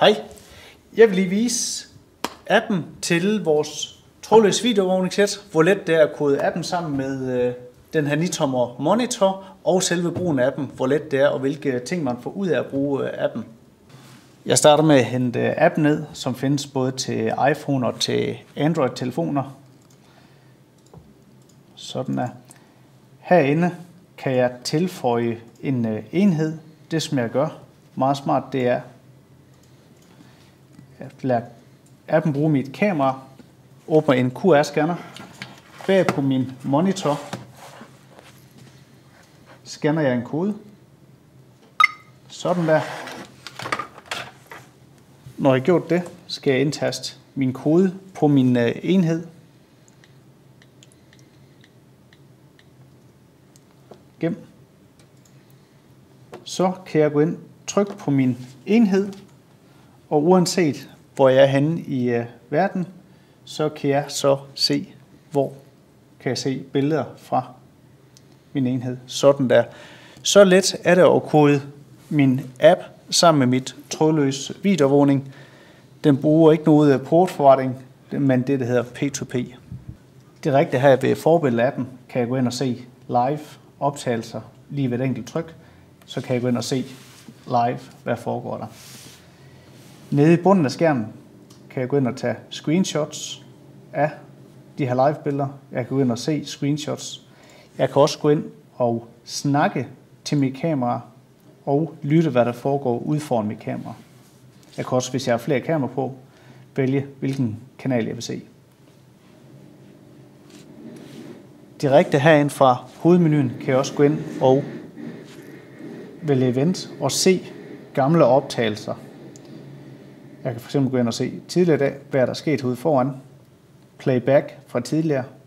Hej, jeg vil lige vise appen til vores trådløse videoovervågningssæt, hvor let det er at kode appen sammen med den her 9-tommer monitor og selve brugen af appen, hvor let det er og hvilke ting man får ud af at bruge appen. Jeg starter med at hente appen ned, som findes både til iPhone og til Android-telefoner. Sådan er. Herinde kan jeg tilføje en enhed. Det som jeg gør meget smart, det er at lade appen bruge mit kamera, åbner en QR-scanner, bag på min monitor scanner jeg en kode, sådan der. Når jeg har gjort det, skal jeg indtaste min kode på min enhed, gem. Så kan jeg gå ind, trykke på min enhed, og uanset hvor jeg er henne i verden, så kan jeg så se, hvor kan jeg se billeder fra min enhed. Sådan der. Så let er det at kode min app sammen med mit trådløse videoovervågning. Den bruger ikke noget portforretning, men det hedder P2P. Direkte her ved forbilledet af appen kan jeg gå ind og se live optagelser lige ved et enkelt tryk. Så kan jeg gå ind og se live, hvad foregår der. Nede i bunden af skærmen kan jeg gå ind og tage screenshots af de her live-billeder. Jeg kan gå ind og se screenshots. Jeg kan også gå ind og snakke til mit kamera og lytte, hvad der foregår ude foran mit kamera. Jeg kan også, hvis jeg har flere kameraer på, vælge, hvilken kanal jeg vil se. Direkte herinde fra hovedmenuen kan jeg også gå ind og vælge event og se gamle optagelser. Jeg kan fx gå ind og se tidligere i dag, hvad der er sket ude foran, playback fra tidligere,